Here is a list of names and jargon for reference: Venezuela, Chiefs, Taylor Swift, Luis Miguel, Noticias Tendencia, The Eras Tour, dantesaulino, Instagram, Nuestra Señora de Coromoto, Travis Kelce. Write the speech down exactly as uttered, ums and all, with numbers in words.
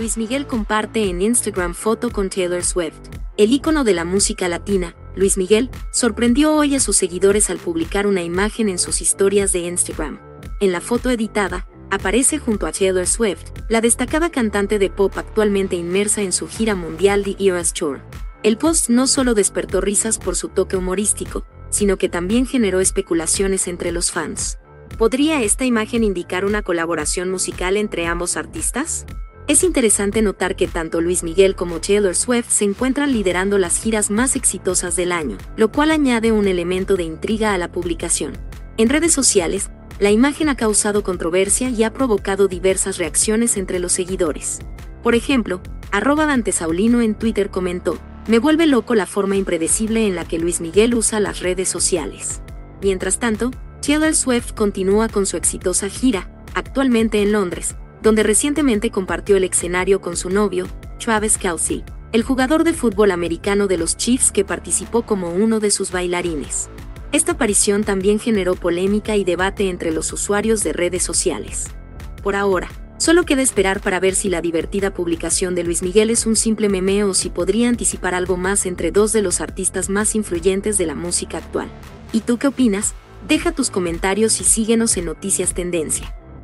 Luis Miguel comparte en Instagram foto con Taylor Swift. El ícono de la música latina, Luis Miguel, sorprendió hoy a sus seguidores al publicar una imagen en sus historias de Instagram. En la foto editada, aparece junto a Taylor Swift, la destacada cantante de pop actualmente inmersa en su gira mundial The Eras Tour. El post no solo despertó risas por su toque humorístico, sino que también generó especulaciones entre los fans. ¿Podría esta imagen indicar una colaboración musical entre ambos artistas? Es interesante notar que tanto Luis Miguel como Taylor Swift se encuentran liderando las giras más exitosas del año, lo cual añade un elemento de intriga a la publicación. En redes sociales, la imagen ha causado controversia y ha provocado diversas reacciones entre los seguidores. Por ejemplo, arroba dantesaulino en Twitter comentó: "Me vuelve loco la forma impredecible en la que Luis Miguel usa las redes sociales". Mientras tanto, Taylor Swift continúa con su exitosa gira, actualmente en Londres, donde recientemente compartió el escenario con su novio, Travis Kelce, el jugador de fútbol americano de los Chiefs que participó como uno de sus bailarines. Esta aparición también generó polémica y debate entre los usuarios de redes sociales. Por ahora, solo queda esperar para ver si la divertida publicación de Luis Miguel es un simple meme o si podría anticipar algo más entre dos de los artistas más influyentes de la música actual. ¿Y tú qué opinas? Deja tus comentarios y síguenos en Noticias Tendencia.